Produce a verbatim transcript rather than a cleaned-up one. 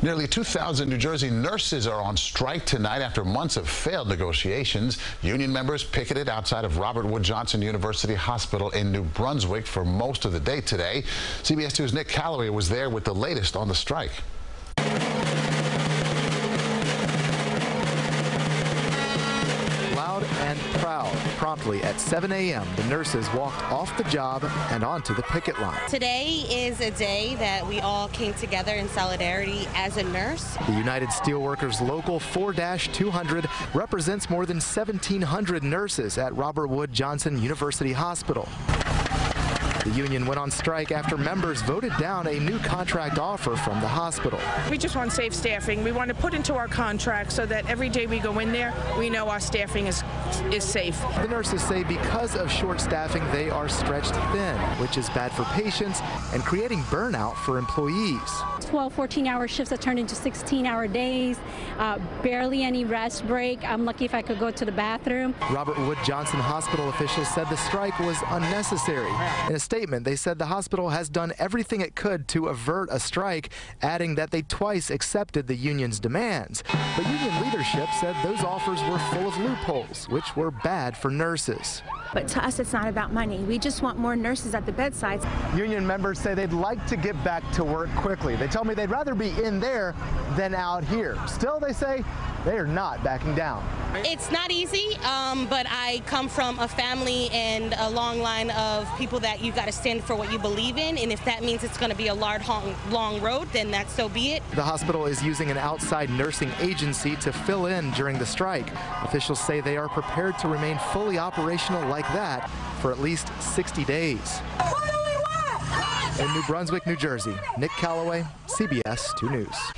Nearly two thousand New Jersey nurses are on strike tonight after months of failed negotiations. Union members picketed outside of Robert Wood Johnson University Hospital in New Brunswick for most of the day today. C B S two's Nick Calloway was there with the latest on the strike. Loud and proud. Promptly at seven A M, the nurses walked off the job and onto the picket line. Today is a day that we all came together in solidarity as a nurse. The United Steelworkers Local four two hundred represents more than seventeen hundred nurses at Robert Wood Johnson University Hospital. The union went on strike after members voted down a new contract offer from the hospital. We just want safe staffing. We want to put into our contract so that every day we go in there, we know our staffing is, is safe. The nurses say because of short staffing, they are stretched thin, which is bad for patients and creating burnout for employees. twelve, fourteen-hour shifts that turned into sixteen-hour days, uh, barely any rest break. I'm lucky if I could go to the bathroom. Robert Wood Johnson Hospital officials said the strike was unnecessary. In a statement, they said the hospital has done everything it could to avert a strike, adding that they twice accepted the union's demands. But union leadership said those offers were full of loopholes, which were bad for nurses. But to us, it's not about money. We just want more nurses at the bedside. Union members say they'd like to get back to work quickly. They tell me they'd rather be in there than out here. Still, they say they are not backing down. It's not easy, um, but I come from a family and a long line of people that you got to stand for what you believe in, and if that means it's going to be a large, long, long road, then that so be it. The hospital is using an outside nursing agency to fill in during the strike. Officials say they are prepared to remain fully operational like that for at least sixty days. In New Brunswick, New Jersey, Nick Calloway, C B S two News.